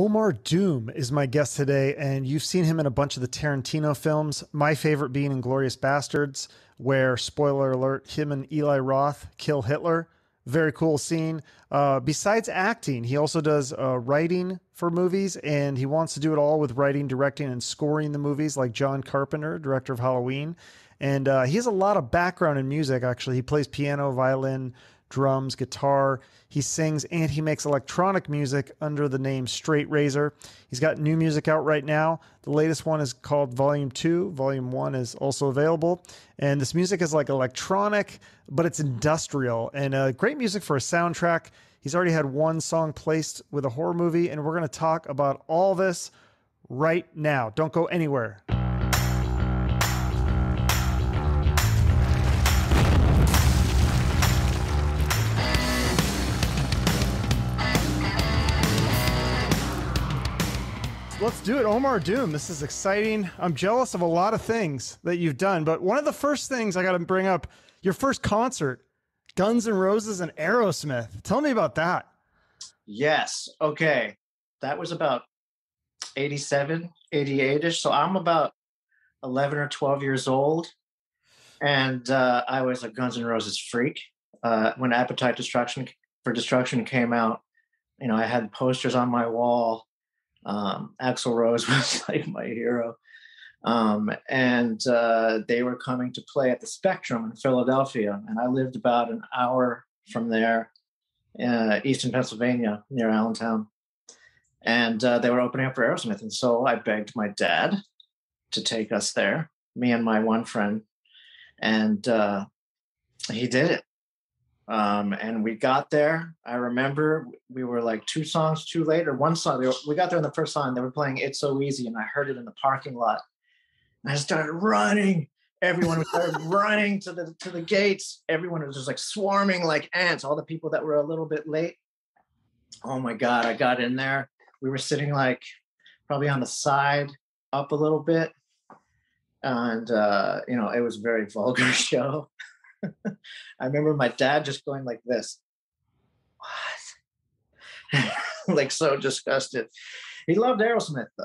Omar Doom is my guest today, and you've seen him in a bunch of the Tarantino films, my favorite being Inglourious Basterds, where, spoiler alert, him and Eli Roth kill Hitler. Very cool scene. Besides acting, he also does writing for movies, and he wants to do it all with writing, directing, and scoring the movies, like John Carpenter, director of Halloween. And he has a lot of background in music, actually. He plays piano, violin, drums, guitar. He sings, and he makes electronic music under the name Straight Razor. He's got new music out right now. The latest one is called Volume 2. Volume 1 is also available. And this music is like electronic, but it's industrial, and great music for a soundtrack. He's already had one song placed with a horror movie, and we're going to talk about all this right now. Don't go anywhere. Let's do it, Omar Doom. This is exciting. I'm jealous of a lot of things that you've done, but one of the first things I got to bring up, your first concert, Guns N' Roses and Aerosmith. Tell me about that. Yes. Okay. That was about 87, 88-ish. So I'm about 11 or 12 years old, and I was a Guns N' Roses freak. When Appetite for Destruction came out, you know, I had posters on my wall. Axl Rose was like my hero. And they were coming to play at the Spectrum in Philadelphia. And I lived about an hour from there, eastern Pennsylvania, near Allentown. And they were opening up for Aerosmith. And so I begged my dad to take us there, me and my one friend. And he did it. And we got there. I remember we were like two songs too late, or one song. We got there in the first song. They were playing "It's So Easy," and I heard it in the parking lot. And I started running. Everyone started running to the gates. Everyone was just like swarming like ants. All the people that were a little bit late. Oh my God! I got in there. We were sitting like probably on the side, up a little bit, and you know, it was a very vulgar show. I remember my dad just going like this, what? Like so disgusted. He loved Aerosmith though.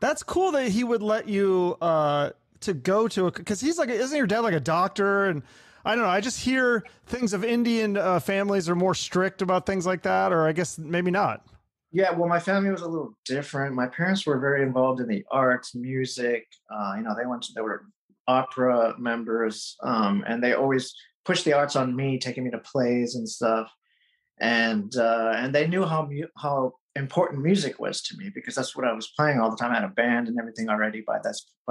That's cool that he would let you to go to a, because he's like, isn't your dad like a doctor? And I don't know, I just hear things of Indian families are more strict about things like that, or I guess maybe not. Yeah, well, my family was a little different. My parents were very involved in the arts, music. You know, they were opera members, and they always pushed the arts on me, taking me to plays and stuff. And they knew how important music was to me, because that's what I was playing all the time. I had a band and everything already by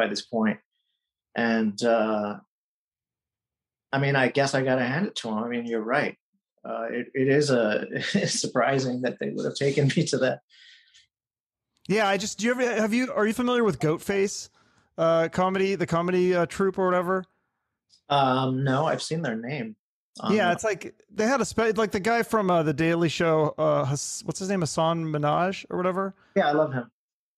this point. And I mean, I guess I got to hand it to them. I mean, you're right. It's surprising that they would have taken me to that. Yeah, are you familiar with Goatface? The comedy troupe or whatever. No, I've seen their name. Yeah, it's like they had like the guy from the Daily Show. What's his name? Hassan Minaj or whatever. Yeah, I love him.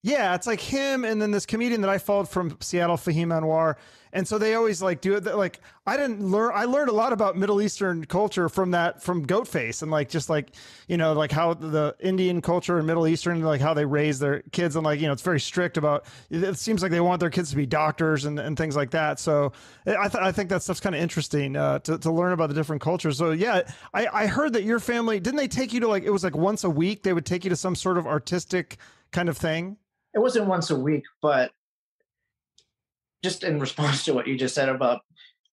Yeah, it's like him, and then this comedian that I followed from Seattle, Fahim Anwar. And so they always like do it. Like I learned a lot about Middle Eastern culture from Goatface, and like just like, you know, like how the Indian culture and Middle Eastern, like how they raise their kids, and like, you know, it's very strict about. It seems like they want their kids to be doctors and things like that. So I think that stuff's kind of interesting to learn about the different cultures. So yeah, I heard that your family, didn't they take you to like, it was like once a week they would take you to some sort of artistic kind of thing? It wasn't once a week, but just in response to what you just said about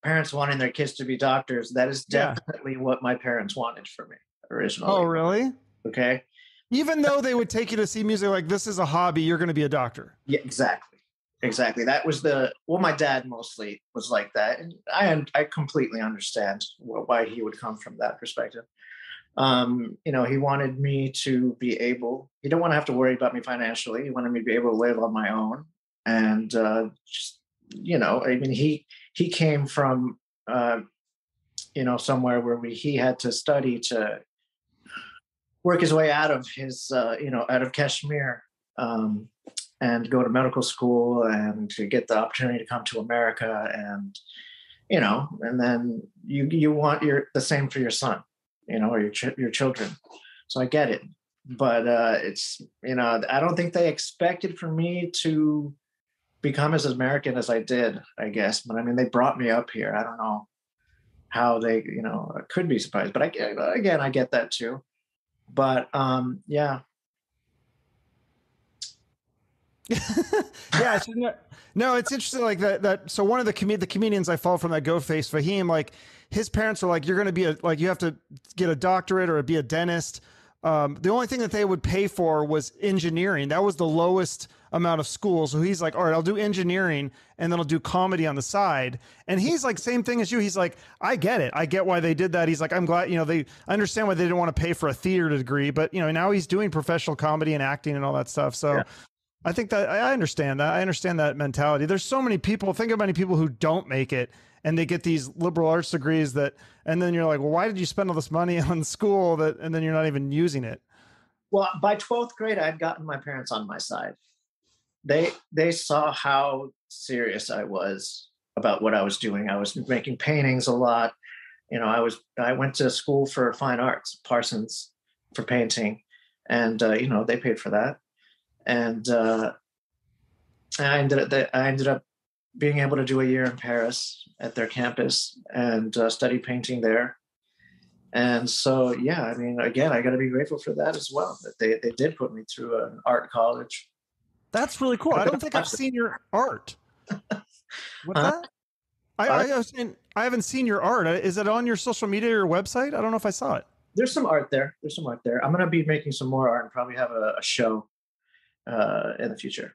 parents wanting their kids to be doctors, that is definitely what my parents wanted for me originally. Oh, really? Okay. Even though they would take you to see music, like this is a hobby, you're going to be a doctor. Yeah, exactly. Exactly. That was my dad mostly was like that. And I completely understand why he would come from that perspective. You know, he wanted me to be able, he didn't want to have to worry about me financially. He wanted me to be able to live on my own. And, just, you know, I mean, he came from, you know, somewhere where he had to study to work his way out of his, you know, out of Kashmir, and go to medical school and to get the opportunity to come to America. And, you know, and then you want the same for your son, you know, or your children. So I get it. But it's, you know, I don't think they expected for me to become as American as I did, I guess. But I mean, they brought me up here. I don't know how they, you know, could be surprised. But I get that too. But yeah. Yeah, no, it's interesting. Like that. So one of the comedians I follow from that Go Face Fahim, like his parents were like, "You're going to be you have to get a doctorate or be a dentist." The only thing that they would pay for was engineering. That was the lowest amount of school. So he's like, all right, I'll do engineering and then I'll do comedy on the side. And he's like, same thing as you. He's like, I get it. I get why they did that. He's like, I'm glad, you know, I understand why they didn't want to pay for a theater degree, but you know, now he's doing professional comedy and acting and all that stuff. So yeah. I think that I understand that. I understand that mentality. There's so many people, think of many people who don't make it and they get these liberal arts degrees that, and then you're like, well, why did you spend all this money on school that, and then you're not even using it? Well, by 12th grade, I'd gotten my parents on my side. They saw how serious I was about what I was doing. I was making paintings a lot. You know, I went to school for fine arts, Parsons, for painting. And, you know, they paid for that. And I ended up being able to do a year in Paris at their campus and study painting there. And so, yeah, I mean, again, I got to be grateful for that as well, that they did put me through an art college. That's really cool. I don't think I've seen your art. What's that? I haven't seen your art. Is it on your social media or your website? I don't know if I saw it. There's some art there. I'm going to be making some more art and probably have a show in the future.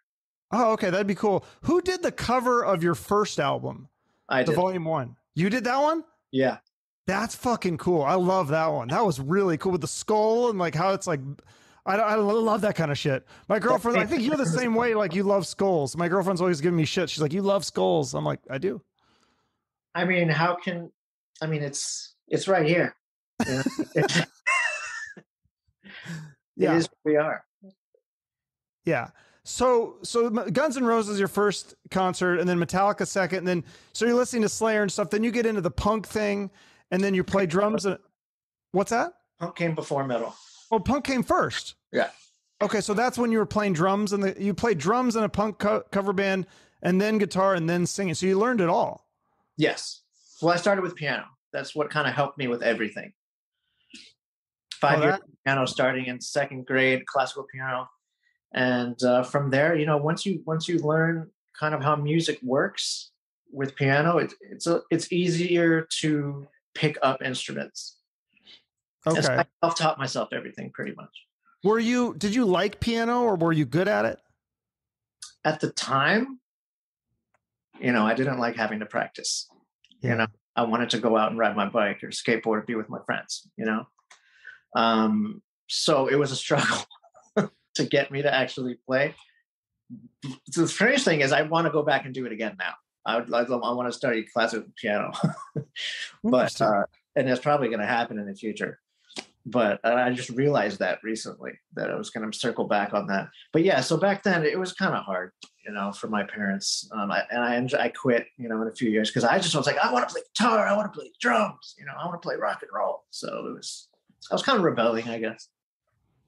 Oh, okay. That'd be cool. Who did the cover of your first album? I did. The Volume 1. You did that one? Yeah. That's fucking cool. I love that one. That was really cool with the skull and like how it's like, I love that kind of shit. My girlfriend, I think you're the same way. Like you love skulls. My girlfriend's always giving me shit. She's like, you love skulls. I'm like, I do. I mean, it's right here. You know? It is what we are. Yeah. So Guns N' Roses is your first concert and then Metallica second. And then, so you're listening to Slayer and stuff. Then you get into the punk thing and then you play drums. And what's that? Punk came before metal. Oh, punk came first. Yeah. Okay. So that's when you were playing drums and you played drums in a punk cover band and then guitar and then singing. So you learned it all. Yes. Well, I started with piano. That's what kind of helped me with everything. 5 years of piano starting in second grade, classical piano. And from there, you know, once you learn kind of how music works with piano, it's easier to pick up instruments. Okay. So I self-taught myself everything pretty much. Did you like piano or were you good at it? At the time, you know, I didn't like having to practice. Yeah. You know, I wanted to go out and ride my bike or skateboard or be with my friends, you know? So it was a struggle to get me to actually play. So the strange thing is I want to go back and do it again now. I want to study classical piano, but, and it's probably going to happen in the future. But I just realized that recently, that I was going to circle back on that. But yeah, so back then it was kind of hard, you know, for my parents. I quit, you know, in a few years because I just was like, I want to play guitar. I want to play drums. You know, I want to play rock and roll. So I was kind of rebelling, I guess.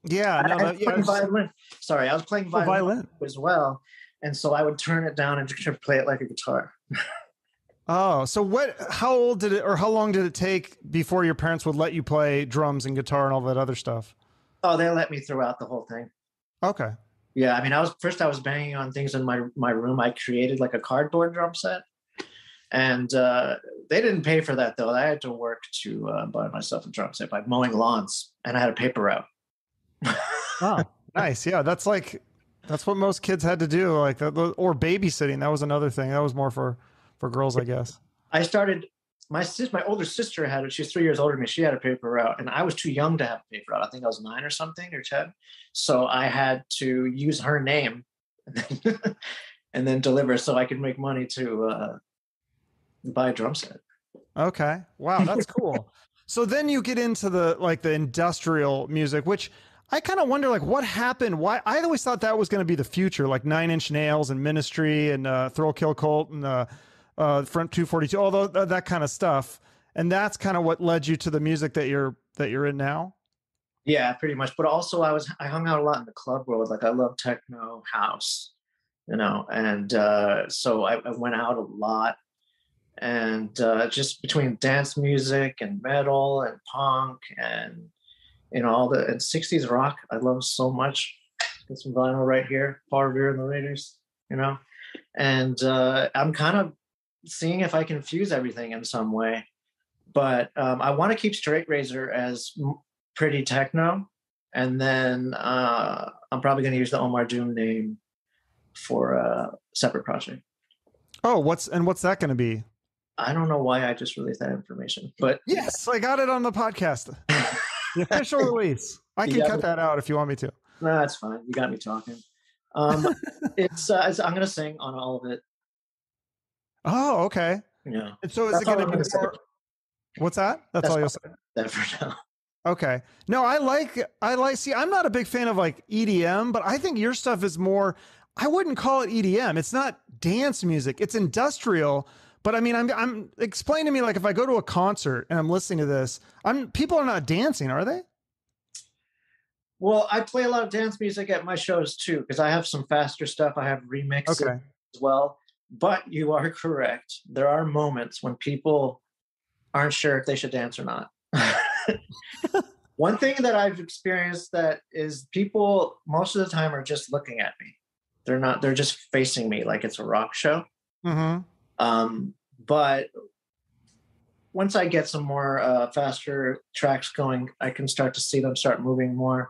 Yeah. I was playing violin as well. And so I would turn it down and just play it like a guitar. Oh, so how old did it, or how long did it take before your parents would let you play drums and guitar and all that other stuff? Oh, they let me throughout the whole thing. Okay. Yeah. I mean, I was banging on things in my room. I created like a cardboard drum set and they didn't pay for that though. I had to work to buy myself a drum set by mowing lawns, and I had a paper route. Oh, nice. Yeah. That's what most kids had to do. Like that, or babysitting. That was another thing. That was more for girls, I guess. I started, my older sister had it. She's 3 years older than me. She had a paper route, and I was too young to have a paper route. I think I was 9 or something, or 10. So I had to use her name and then deliver so I could make money to buy a drum set. Okay. Wow. That's cool. So then you get into the industrial music, which I kind of wonder, like, what happened? Why? I always thought that was going to be the future, like Nine Inch Nails and Ministry and Thrill Kill Cult and Front 242, all that kind of stuff. And that's kind of what led you to the music that you're in now. Yeah, pretty much. But also I hung out a lot in the club world. Like I love techno house, you know, and so I went out a lot, and just between dance music and metal and punk and, you know, all the and 60s rock. I love so much. Got some vinyl right here, Paul Revere and the Raiders, you know, and I'm kind of seeing if I can fuse everything in some way. But I want to keep Straight Razor as pretty techno, and then I'm probably going to use the Omar Doom name for a separate project. Oh, what's that going to be? I don't know why I just released that information, but yes, I got it on the podcast. The official release. I can cut that out if you want me to. No, that's fine. You got me talking. I'm going to sing on all of it. Oh, okay. Yeah. And so is it going to be more? What's that? That's all you'll say. That for now. Okay. No, I like, see, I'm not a big fan of like EDM, but I think your stuff is more, I wouldn't call it EDM. It's not dance music. It's industrial. But I mean, I'm explain to me, like if I go to a concert and I'm listening to this, people are not dancing, are they? Well, I play a lot of dance music at my shows too, because I have some faster stuff. I have remixes as well, but you are correct. There are moments when people aren't sure if they should dance or not. One thing that I've experienced that is people most of the time are just looking at me. They're just facing me like it's a rock show. Mm-hmm. But once I get some more faster tracks going, I can start to see them start moving more.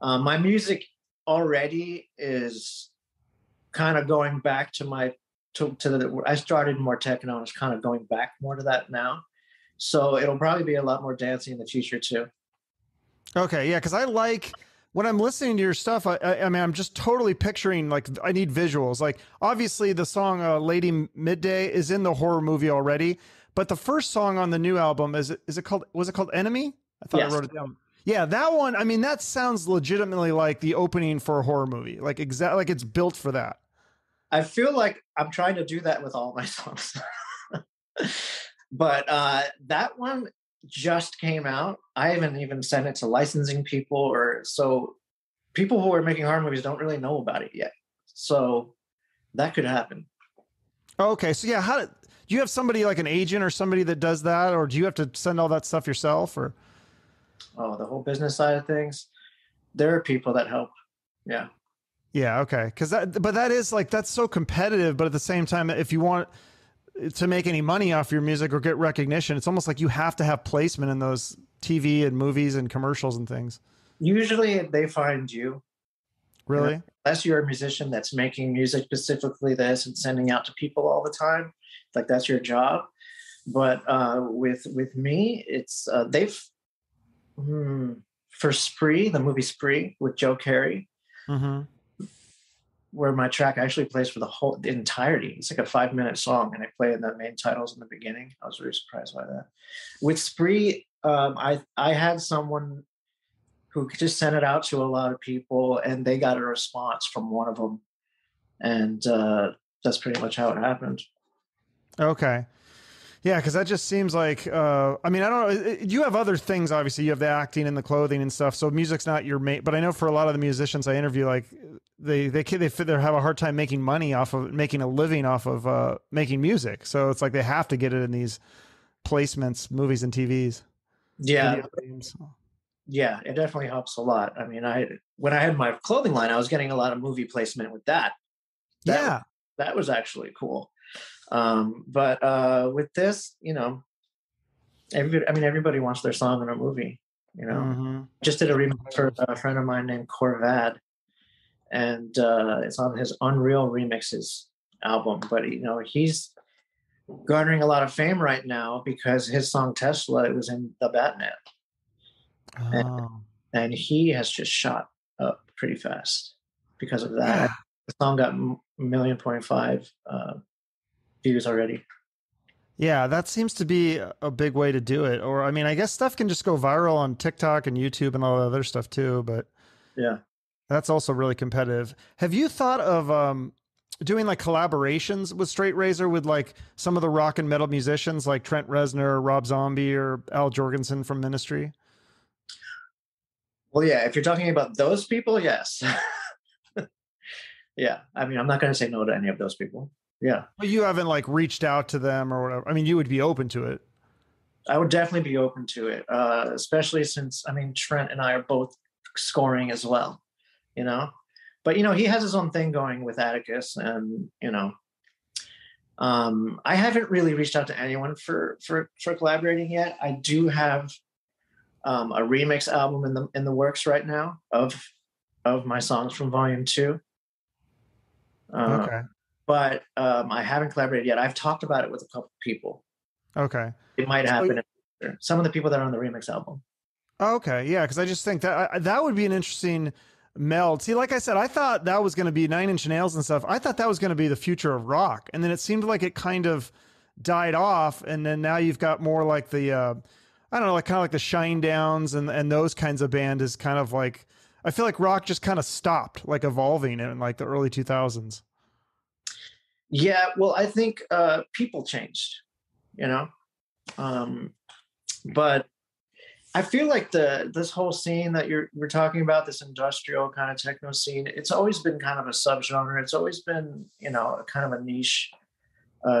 My music already is kind of going back to I started more techno, and it's kind of going back more to that now. So it'll probably be a lot more dancing in the future too. Okay. Yeah. Cause I like, when I'm listening to your stuff, I mean, I'm just totally picturing, like, I need visuals. Like, obviously, the song Lady Midday is in the horror movie already, but the first song on the new album, was it called Enemy? I thought I wrote it down. Yeah, that one, I mean, that sounds legitimately like the opening for a horror movie. Like, exactly, like it's built for that. I feel like I'm trying to do that with all my songs. But that one just came out. I haven't even sent it to licensing people, or so people who are making horror movies don't really know about it yet. So that could happen. Okay. So yeah, how do you have somebody like an agent or somebody that does that, or do you have to send all that stuff yourself, or? Oh, the whole business side of things. There are people that help. Yeah. Yeah. Okay. But that is like, that's so competitive, but at the same time, if you want to make any money off your music or get recognition, it's almost like you have to have placement in those TV and movies and commercials and things. Usually they find you. Really? You know, unless you're a musician that's making music specifically this and sending out to people all the time. Like that's your job. But with me, it's for Spree, the movie Spree with Joe Carey, mm-hmm, where my track actually plays for the entirety. It's like a 5-minute song, and I play in the main titles in the beginning. I was really surprised by that. With Spree, I had someone who just sent it out to a lot of people, and they got a response from one of them. And that's pretty much how it happened. Okay. Yeah, because that just seems like, I mean, I don't know. You have other things, obviously. You have the acting and the clothing and stuff. So music's not your mate. But I know for a lot of the musicians I interview, like they have a hard time making money off of making a living off of making music. So it's like they have to get it in these placements, movies and TVs. Yeah. Yeah, it definitely helps a lot. I mean, when I had my clothing line, I was getting a lot of movie placement with that. That was actually cool. But with this, you know, everybody wants their song in a movie, you know. Mm-hmm. Just did a remix for a friend of mine named Corvad, and it's on his Unreal Remixes album. But you know, he's garnering a lot of fame right now because his song Tesla, it was in The Batman. Oh. And he has just shot up pretty fast because of that. Yeah. The song got 1.5 million views already. Yeah, that seems to be a big way to do it. Or I mean, I guess stuff can just go viral on TikTok and YouTube and all the other stuff too, but yeah, that's also really competitive. Have you thought of doing like collaborations with Straight Razor with like some of the rock and metal musicians like Trent Reznor, Rob Zombie, or Al Jorgensen from Ministry? Well, yeah, if you're talking about those people, yes. Yeah, I mean, I'm not going to say no to any of those people. Yeah. But you haven't like reached out to them or whatever. I mean, you would be open to it. I would definitely be open to it, especially since, I mean, Trent and I are both scoring as well, you know? But, you know, he has his own thing going with Atticus and, you know, I haven't really reached out to anyone for collaborating yet. I do have a remix album in the works right now of my songs from Volume 2. Okay. But I haven't collaborated yet. I've talked about it with a couple people. Okay. It might happen in the future. Some of the people that are on the remix album. Okay, yeah, because I just think that would be an interesting meld. See, like I said, I thought that was going to be Nine Inch Nails and stuff. I thought that was going to be the future of rock. And then it seemed like it kind of died off. And then now you've got more like the, I don't know, like kind of like the Shine Downs and those kinds of band is kind of like, I feel like rock just kind of stopped like evolving in like the early 2000s. Yeah, well, I think people changed, you know, but I feel like this whole scene that we're talking about, this industrial kind of techno scene, it's always been kind of a subgenre. It's always been, you know, kind of a niche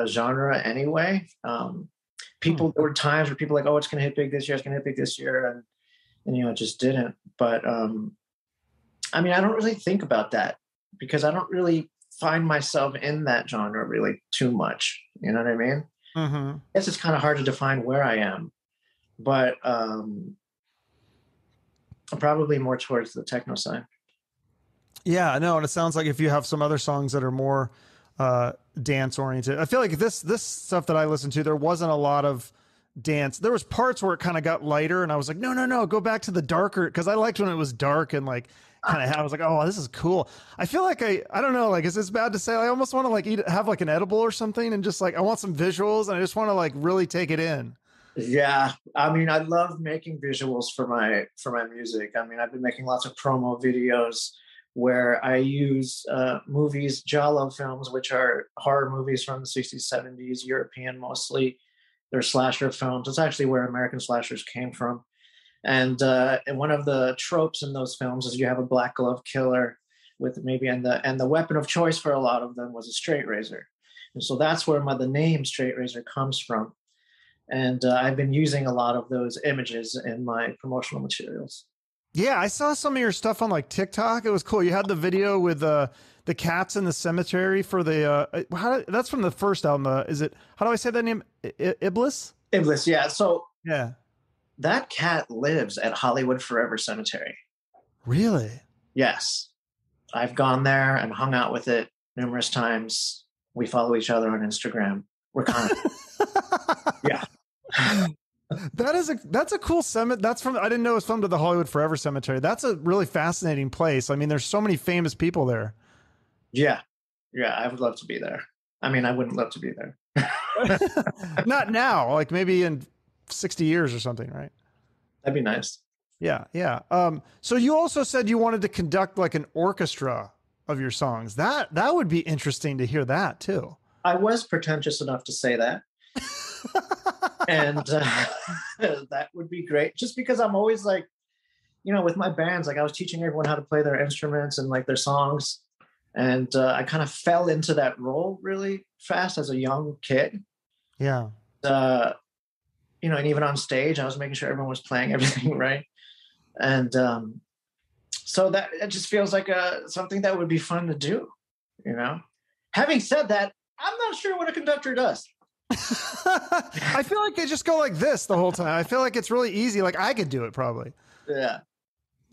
genre anyway. There were times where people were like, oh, it's going to hit big this year, it's going to hit big this year, and you know, it just didn't. But I mean, I don't really think about that because I don't really find myself in that genre really too much. You know what I mean? Mm-hmm. I guess it's kind of hard to define where I am, but I'm probably more towards the techno side. Yeah, no, and it sounds like if you have some other songs that are more dance oriented, I feel like this stuff that I listened to, there wasn't a lot of dance. There was parts where it kind of got lighter and I was like, no, go back to the darker. Cause I liked when it was dark and like, I was like, oh, this is cool. I feel like I don't know, like, is this bad to say? I almost want to like have like an edible or something and just like, I want some visuals and I just want to like really take it in. Yeah. I mean, I love making visuals for my music. I mean, I've been making lots of promo videos where I use movies, Giallo films, which are horror movies from the 60s, 70s, European mostly. They're slasher films. It's actually where American slashers came from. And one of the tropes in those films is you have a black glove killer with maybe, and the weapon of choice for a lot of them was a straight razor. And so that's where the name Straight Razor comes from. And I've been using a lot of those images in my promotional materials. Yeah, I saw some of your stuff on like TikTok. It was cool. You had the video with the cats in the cemetery for the, that's from the first album. Is it, how do I say that name? Iblis? Iblis, yeah. So yeah. That cat lives at Hollywood Forever Cemetery. Really? Yes. I've gone there and hung out with it numerous times. We follow each other on Instagram. We're constant. Yeah. That's a cool cemetery. I didn't know it was filmed at the Hollywood Forever Cemetery. That's a really fascinating place. I mean, there's so many famous people there. Yeah. Yeah. I would love to be there. I mean, I wouldn't love to be there. Not now, like maybe in 60 years or something, right? That'd be nice. Yeah. So you also said you wanted to conduct like an orchestra of your songs. That would be interesting to hear that too. I was pretentious enough to say that. And that would be great, just because I'm always like, you know, with my bands, like I was teaching everyone how to play their instruments and like their songs. And I kind of fell into that role really fast as a young kid. Yeah. You know, and even on stage, I was making sure everyone was playing everything right. And so that it just feels like something that would be fun to do, you know? Having said that, I'm not sure what a conductor does. I feel like they just go like this the whole time. I feel like it's really easy. Like I could do it probably. Yeah.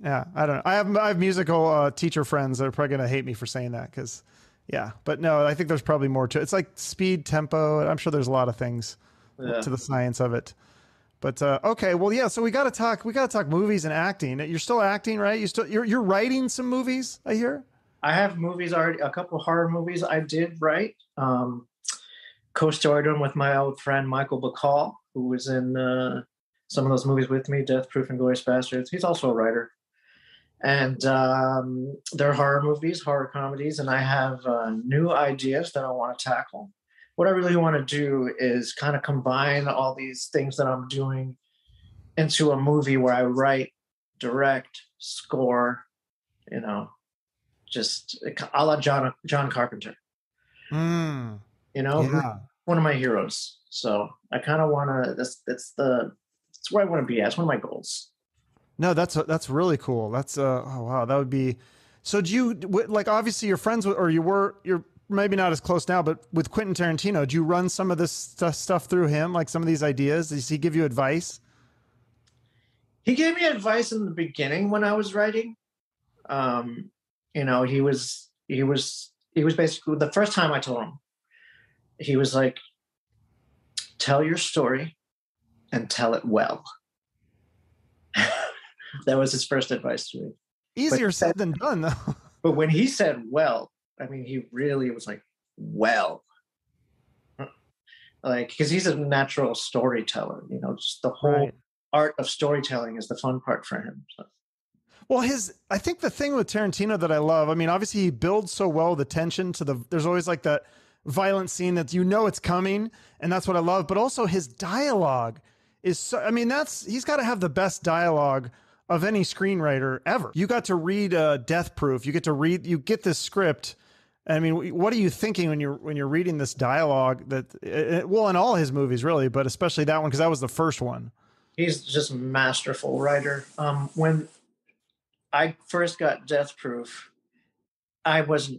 I don't know. I have musical teacher friends that are probably going to hate me for saying that because, yeah. But no, I think there's probably more to it. It's like speed, tempo. I'm sure there's a lot of things. Yeah. To the science of it. But okay, well, yeah, so we gotta talk movies and acting. You're still acting, right? You're writing some movies, I hear? I have movies already, a couple horror movies I did write. Co-starred them with my old friend Michael Bacall, who was in some of those movies with me, Death Proof and Inglourious Basterds. He's also a writer. And they're horror movies, horror comedies, and I have new ideas that I want to tackle. What I really want to do is kind of combine all these things that I'm doing into a movie where I write direct, score, you know, just a la John Carpenter. Mm, you know, yeah. One of my heroes. So I kind of want to. It's where I want to be at. It's one of my goals. No, that's really cool. That's oh wow, that would be. So do you like? Obviously, you're friends with, or you were. You're maybe not as close now, but with Quentin Tarantino, do you run some of this stuff through him? Like some of these ideas? Does he give you advice? He gave me advice in the beginning when I was writing. You know, he was basically, the first time I told him, he was like, tell your story and tell it well. That was his first advice to me. Easier said than done, though. But when he said well, I mean, he really was like, well, like, because he's a natural storyteller, you know, just the whole art of storytelling is the fun part for him. So. Well, I think the thing with Tarantino that I love, I mean, obviously he builds so well the tension to there's always like that violent scene that, you know, it's coming. And that's what I love. But also his dialogue is so, I mean, he's got to have the best dialogue of any screenwriter ever. You got to read Death Proof. You get this script. I mean, what are you thinking when you're reading this dialogue well, in all his movies really, but especially that one, because that was the first one. He's just a masterful writer. When I first got Death Proof, there was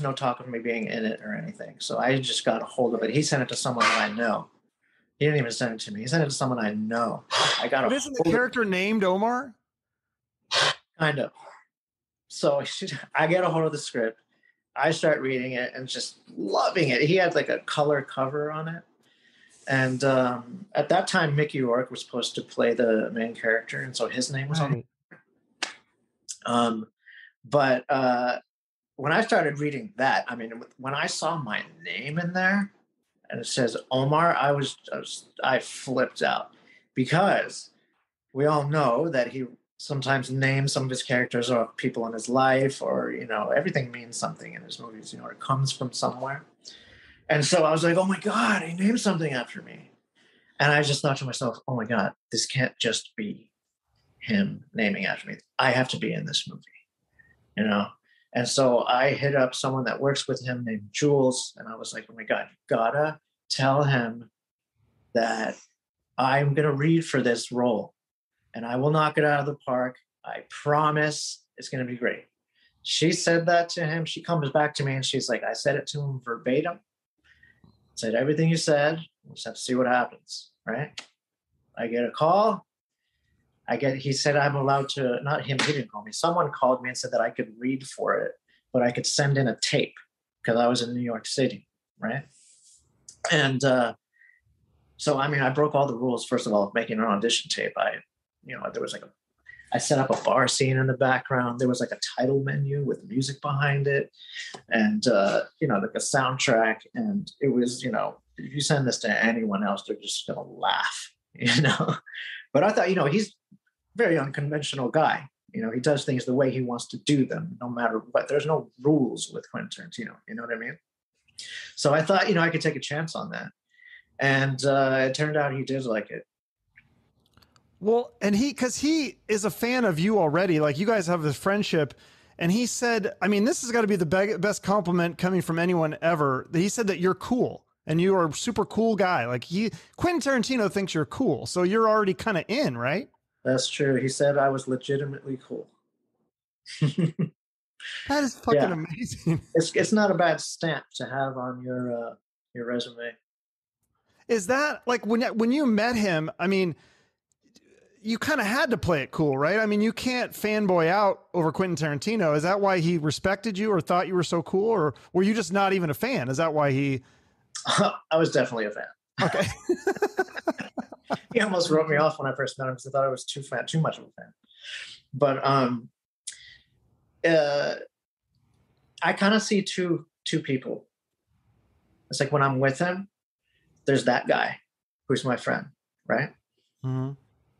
no talk of me being in it or anything. So I just got a hold of it. He sent it to someone I know. He didn't even send it to me. He sent it to someone I know. I got. But isn't the character named Omar? Kind of. So I get a hold of the script. I start reading it and just loving it. He had like a color cover on it. And at that time, Mickey Rourke was supposed to play the main character, and so his name was on it. But when I started reading that, I mean, when I saw my name in there, and it says Omar, I flipped out, because we all know that he sometimes names some of his characters or people in his life, or, you know, everything means something in his movies, you know, it comes from somewhere. And so I was like, oh my God, he named something after me. And I just thought to myself, oh my God, this can't just be him naming after me. I have to be in this movie, you know? And so I hit up someone that works with him named Jules. And I was like, oh my God, you gotta tell him that I'm gonna read for this role and I will knock it out of the park. I promise it's gonna be great. She said that to him. She comes back to me and she's like, I said it to him verbatim. Said everything you said. We'll just have to see what happens, right? I get a call. He said I'm allowed to. Not him. He didn't call me. Someone called me and said that I could read for it, but I could send in a tape because I was in New York City, right? And so, I mean, I broke all the rules. First of all, making an audition tape. I set up a bar scene in the background. There was like a title menu with music behind it and, you know, like a soundtrack. And it was, you know, if you send this to anyone else, they're just going to laugh, you know. But I thought, you know, he's a very unconventional guy. You know, he does things the way he wants to do them, no matter what. There's no rules with Quentin Tarantino. You know what I mean? So I thought, you know, I could take a chance on that. And it turned out he did like it. Well, and because he is a fan of you already, like you guys have this friendship, and he said, I mean, this has got to be the best compliment coming from anyone ever. He said that you're cool and you are a super cool guy. Like Quentin Tarantino thinks you're cool. So you're already kind of in, right? That's true. He said I was legitimately cool. That is fucking amazing. It's not a bad stamp to have on your resume. Is that like when you met him, I mean, you kind of had to play it cool, right? I mean, you can't fanboy out over Quentin Tarantino. Is that why he respected you or thought you were so cool? Or were you just not even a fan? Is that why he... I was definitely a fan. Okay. He almost wrote me off when I first met him because I thought I was too much of a fan. But I kind of see two people. It's like when I'm with him, there's that guy who's my friend, right? Mm-hmm.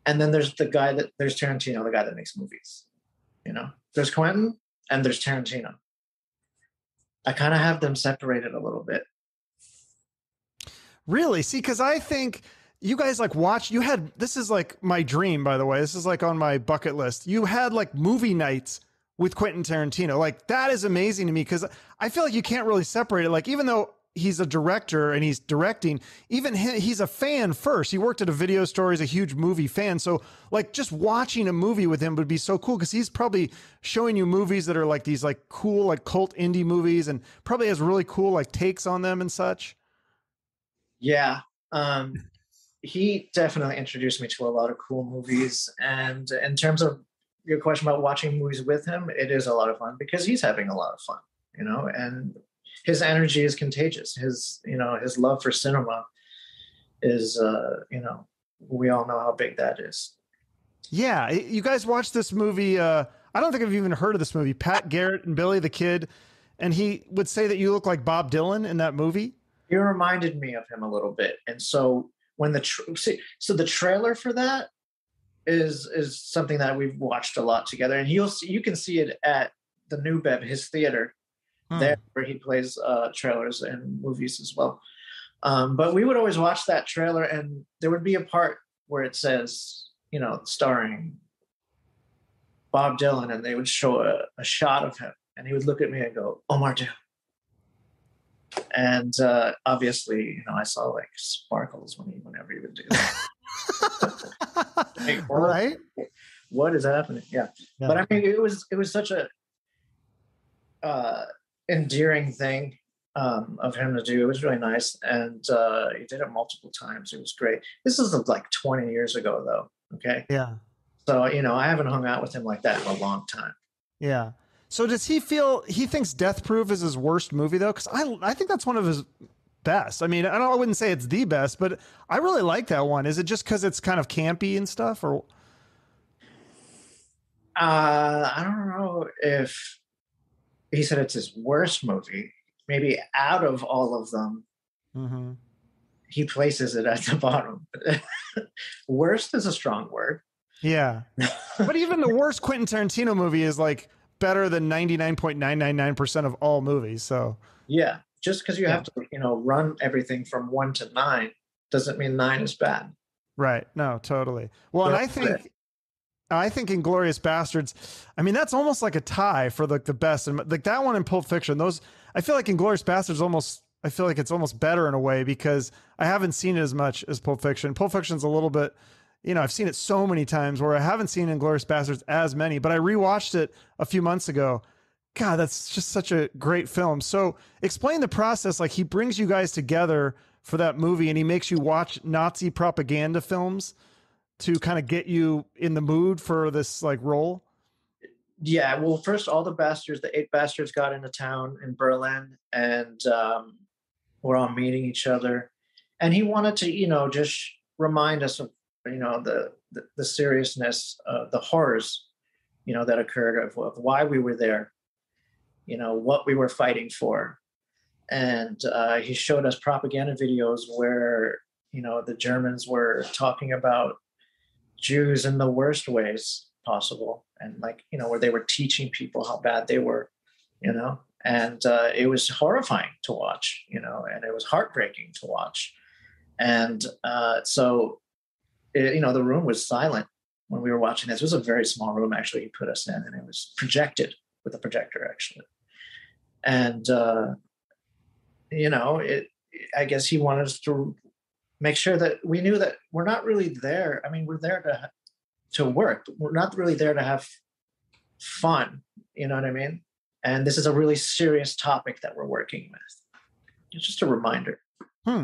And then there's Tarantino, the guy that makes movies, you know, there's Quentin and there's Tarantino. I kind of have them separated a little bit. Really? See, cause I think you guys like watch, you had, this is like my dream, by the way, this is like on my bucket list. You had like movie nights with Quentin Tarantino. Like that is amazing to me, because I feel like you can't really separate it. Like, even though he's a director and he's directing, even he's a fan first. He worked at a video store. He's a huge movie fan. So like just watching a movie with him would be so cool, because he's probably showing you movies that are like these like cool, like cult indie movies, and probably has really cool like takes on them and such. Yeah. He definitely introduced me to a lot of cool movies. And in terms of your question about watching movies with him, it is a lot of fun because he's having a lot of fun, you know, and his energy is contagious. His, you know, his love for cinema is, you know, we all know how big that is. Yeah. You guys watched this movie. I don't think I've even heard of this movie, Pat Garrett and Billy the Kid. And he would say that you look like Bob Dylan in that movie. You reminded me of him a little bit. And so when the, the trailer for that is something that we've watched a lot together, and you'll see, you can see it at the New Bev, his theater. There where he plays trailers and movies as well. But we would always watch that trailer, and there would be a part where it says, you know, starring Bob Dylan, and they would show a shot of him, and he would look at me and go, Omar Doom. And obviously, you know, I saw like sparkles whenever he would do that. Like, right? What is happening? Yeah. No. But I mean, it was such a endearing thing of him to do. It was really nice, and he did it multiple times. It was great. This is like 20 years ago though. Okay. Yeah. So, you know, I haven't hung out with him like that in a long time. Yeah. So does he feel, he thinks Death Proof is his worst movie though? Cause I think that's one of his best. I mean, I wouldn't say it's the best, but I really like that one. Is it just cause it's kind of campy and stuff, or? I don't know if he said it's his worst movie. Maybe out of all of them, he places it at the bottom. Worst is a strong word. Yeah. But even the worst Quentin Tarantino movie is like better than 99.999% of all movies. So yeah, just because you have to, you know, run everything from 1 to 9 doesn't mean 9 is bad. Right. No, totally. Well, and I think Inglourious Basterds, I mean, that's almost like a tie for like the best, and like that one in Pulp Fiction, those, I feel like Inglourious Basterds almost, I feel like it's almost better in a way, because I haven't seen it as much as Pulp Fiction. Pulp Fiction's a little bit, you know, I've seen it so many times, where I haven't seen Inglourious Basterds as many, but I rewatched it a few months ago. God, that's just such a great film. So explain the process. Like, he brings you guys together for that movie, and he makes you watch Nazi propaganda films to kind of get you in the mood for this like role? Yeah. Well, first, all the 8 bastards got into town in Berlin, and we're all meeting each other. And he wanted to, you know, just remind us of, you know, the seriousness, the horrors, you know, that occurred, of why we were there, you know, what we were fighting for. And he showed us propaganda videos where, you know, the Germans were talking about Jews in the worst ways possible, and like, you know, where they were teaching people how bad they were, you know, and it was horrifying to watch, you know, and it was heartbreaking to watch. And so, you know, the room was silent when we were watching this. It was a very small room, actually, he put us in, and it was projected with a projector, actually. And, you know, I guess he wanted us to make sure that we knew that we're not really there. I mean, we're there to work. We're not really there to have fun. You know what I mean? And this is a really serious topic that we're working with. It's just a reminder. But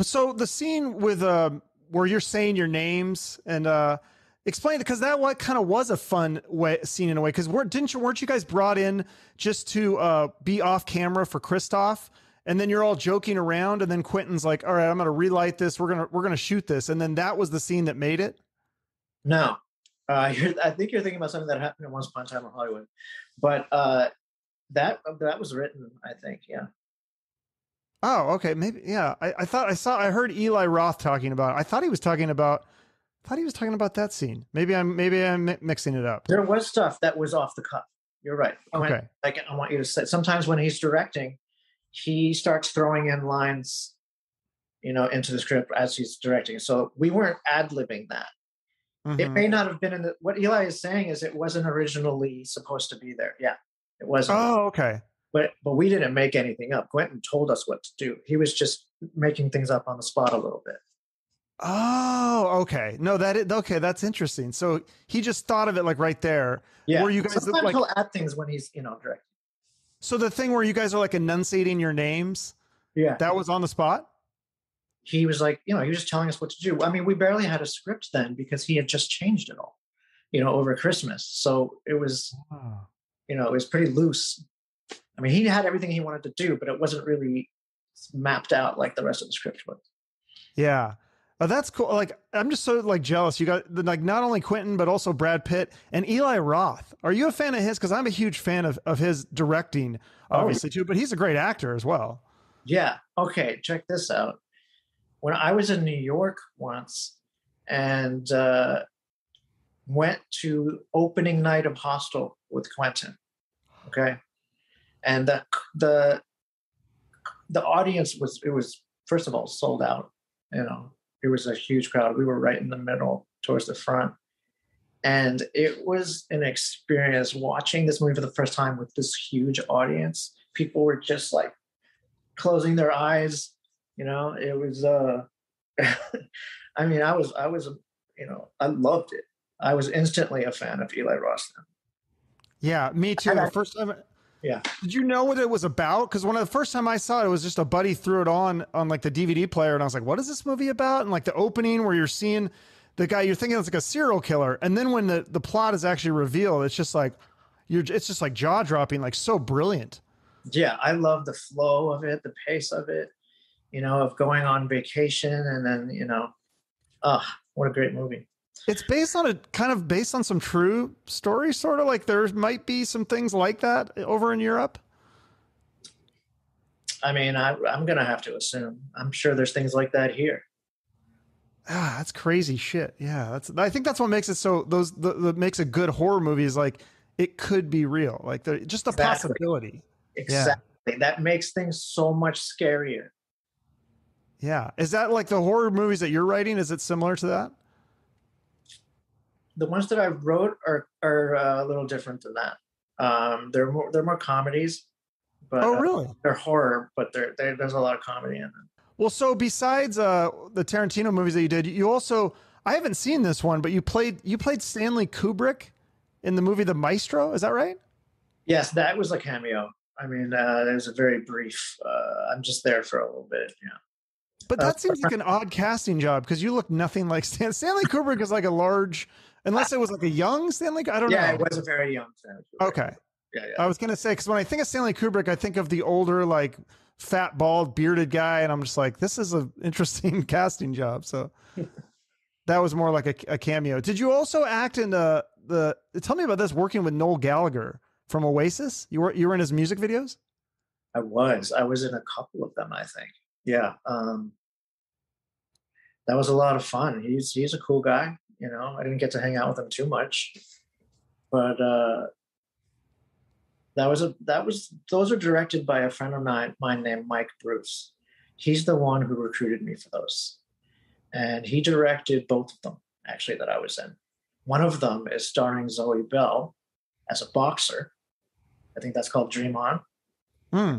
so the scene with where you're saying your names, and explain it, because that what kind of was a fun way, scene in a way. Because weren't you guys brought in just to be off camera for Christoph? And then you're all joking around, and then Quentin's like, all right, I'm going to relight this. We're going to shoot this. And then that was the scene that made it. No, I think you're thinking about something that happened in Once Upon a Time in Hollywood, but that was written, I think. Yeah. Oh, okay. Maybe. Yeah. I thought I heard Eli Roth talking about it. I thought he was talking about that scene. Maybe I'm mixing it up. There was stuff that was off the cuff. You're right. Okay. Like, I want you to say, sometimes when he's directing, he starts throwing in lines, you know, into the script as he's directing. So we weren't ad-libbing that. Mm-hmm. It may not have been in the, what Eli is saying is it wasn't originally supposed to be there. Yeah, it wasn't. Oh, okay. But we didn't make anything up. Quentin told us what to do. He was just making things up on the spot a little bit. Oh, okay. No, that is, okay. That's interesting. So he just thought of it like right there. Yeah. Were you guys sometimes like, he'll add things when he's, you know, directing. So the thing where you guys are like enunciating your names. Yeah. That was on the spot. He was like, you know, he was just telling us what to do. I mean, we barely had a script then because he had just changed it all, you know, over Christmas. So it was, wow, you know, it was pretty loose. I mean, he had everything he wanted to do, but it wasn't really mapped out like the rest of the script was. Yeah. Oh, that's cool. Like, I'm just so like jealous. You got like not only Quentin, but also Brad Pitt and Eli Roth. Are you a fan of his? Cause I'm a huge fan of his directing, obviously, too, but he's a great actor as well. Yeah. Okay. Check this out. When I was in New York once and went to opening night of Hostel with Quentin. Okay. And the audience was, it was, first of all, sold out, you know. It was a huge crowd. We were right in the middle towards the front. And it was an experience watching this movie for the first time with this huge audience. People were just like closing their eyes. You know, it was, I mean, I was, you know, I loved it. I was instantly a fan of Eli Roth. Yeah, me too. The first time. Yeah. Did you know what it was about? Because when the first time I saw it, it was just a buddy threw it on like the DVD player. And I was like, what is this movie about? And like the opening where you're seeing the guy, you're thinking it's like a serial killer. And then when the plot is actually revealed, it's just like, it's just like jaw dropping, like so brilliant. Yeah. I love the flow of it, the pace of it, you know, of going on vacation. And then, you know, what a great movie. It's based on kind of based on some true story, sort of like there might be some things like that over in Europe. I mean, I'm going to have to assume. I'm sure there's things like that here. Ah, that's crazy shit. Yeah. I think that's what makes it so that makes a good horror movie is like, it could be real. Like just the possibility. Exactly. Yeah. That makes things so much scarier. Yeah. Is that like the horror movies that you're writing? Is it similar to that? The ones that I wrote are a little different than that. They're more comedies, but oh, really? They're horror, but there's a lot of comedy in them. Well, so besides the Tarantino movies that you did, you also, I haven't seen this one, but you played Stanley Kubrick in the movie The Maestro. Is that right? Yes, that was a cameo. I mean, it was a very brief. I'm just there for a little bit. Yeah. But that seems like an odd casting job because you look nothing like Stanley Kubrick is like a large, unless it was like a young Stanley. I don't know. Yeah, it was a very young Stanley Kubrick. Okay. Yeah, yeah. I was going to say, because when I think of Stanley Kubrick, I think of the older, like fat, bald, bearded guy. And I'm just like, this is an interesting casting job. So that was more like a cameo. Did you also act in tell me about this, working with Noel Gallagher from Oasis? You were in his music videos? I was in a couple of them, I think. Yeah. That was a lot of fun. He's a cool guy. You know, I didn't get to hang out with him too much, but, those are directed by a friend of mine named Mike Bruce. He's the one who recruited me for those. And he directed both of them actually that I was in. One of them is starring Zoe Bell as a boxer. I think that's called Dream On. Hmm.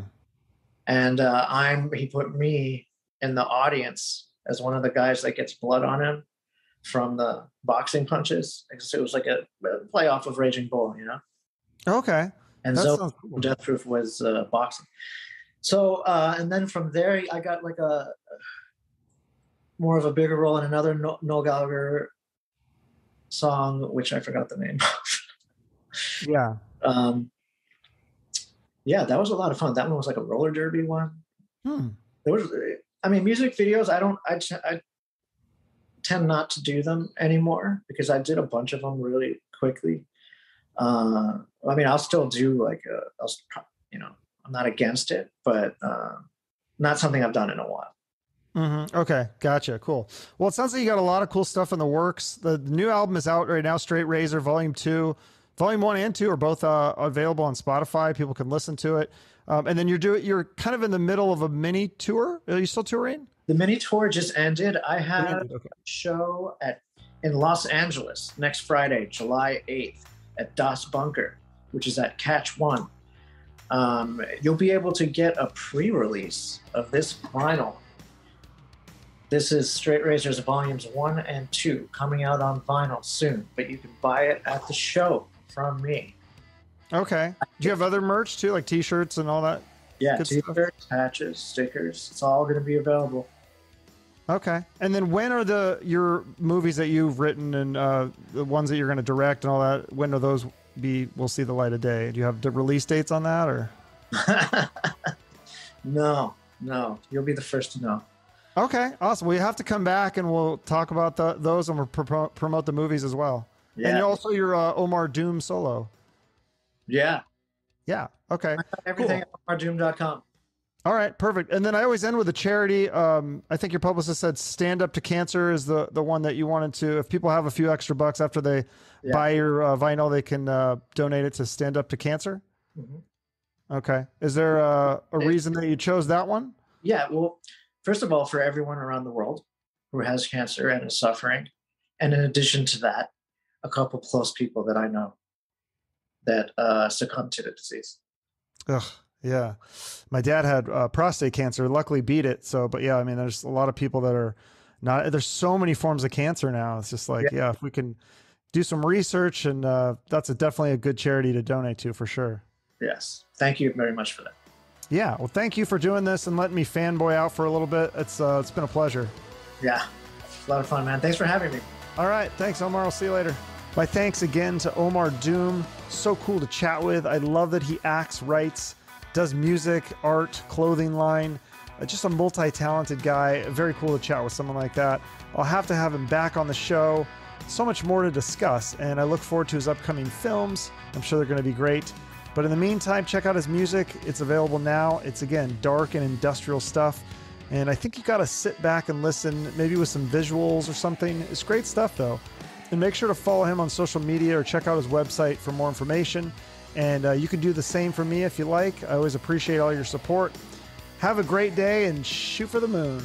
And he put me in the audience as one of the guys that gets blood on him from the boxing punches. It was like a play off of Raging Bull, you know? Okay. And so cool. Death Proof was boxing. So, and then from there, I got like a more of a bigger role in another Noel Gallagher song, which I forgot the name of. Yeah. Yeah, that was a lot of fun. That one was like a roller derby one. Hmm. There was, I mean, music videos. I tend not to do them anymore because I did a bunch of them really quickly. I mean, I'll still do I'm not against it, but not something I've done in a while. Mm-hmm. Okay, gotcha. Cool. Well, it sounds like you got a lot of cool stuff in the works. The new album is out right now, Straight Razor, Volume 2. Volume One and Two are both available on Spotify. People can listen to it. And then you're kind of in the middle of a mini tour. Are you still touring? The mini tour just ended. I have a show in Los Angeles next Friday, July 8th, at Das Bunker, which is at Catch One. You'll be able to get a pre-release of this vinyl. This is Straight Razor's Volumes 1 and 2, coming out on vinyl soon, but you can buy it at the show from me. Okay. Do you have other merch too, like t-shirts and all that? Yeah, t-shirts, patches, stickers. It's all going to be available. Okay. And then when are your movies that you've written and the ones that you're going to direct and all that, when are those will see the light of day? Do you have the release dates on that or? No. You'll be the first to know. Okay, awesome. We have to come back and we'll talk about those and we'll promote the movies as well. Yeah. And also your Omar Doom solo. Yeah. Yeah. Okay. Everything at OmarDoom.com. All right, perfect. And then I always end with a charity. I think your publicist said Stand Up to Cancer is the one that you wanted to. If people have a few extra bucks after they buy your vinyl, they can donate it to Stand Up to Cancer. Mm-hmm. Okay. Is there a reason that you chose that one? Yeah, well, first of all, for everyone around the world who has cancer and is suffering, and in addition to that, a couple close people that I know that succumbed to the disease. Ugh, yeah. My dad had prostate cancer, luckily beat it. So, but yeah, I mean, there's a lot of people that are not, there's so many forms of cancer now. It's just like, yeah if we can do some research and that's definitely a good charity to donate to for sure. Yes. Thank you very much for that. Yeah. Well, thank you for doing this and letting me fanboy out for a little bit. It's been a pleasure. Yeah. A lot of fun, man. Thanks for having me. All right. Thanks, Omar. I'll see you later. My thanks again to Omar Doom. So cool to chat with. I love that he acts, writes, does music, art, clothing line. Just a multi-talented guy. Very cool to chat with someone like that. I'll have to have him back on the show. So much more to discuss. And I look forward to his upcoming films. I'm sure they're going to be great. But in the meantime, check out his music. It's available now. It's, again, dark and industrial stuff. And I think you got to sit back and listen, maybe with some visuals or something. It's great stuff, though. And make sure to follow him on social media or check out his website for more information. And you can do the same for me if you like. I always appreciate all your support. Have a great day and shoot for the moon.